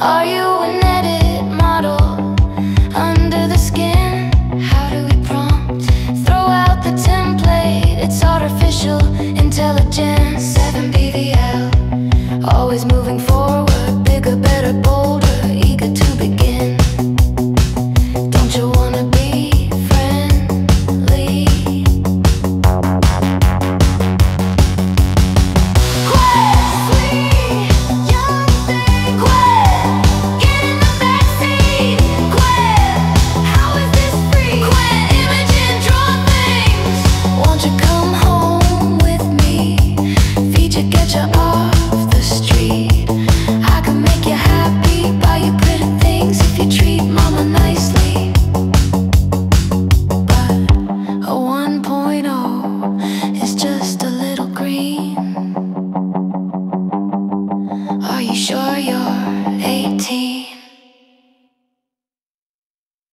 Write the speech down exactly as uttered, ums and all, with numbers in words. Are you an edit model under the skin?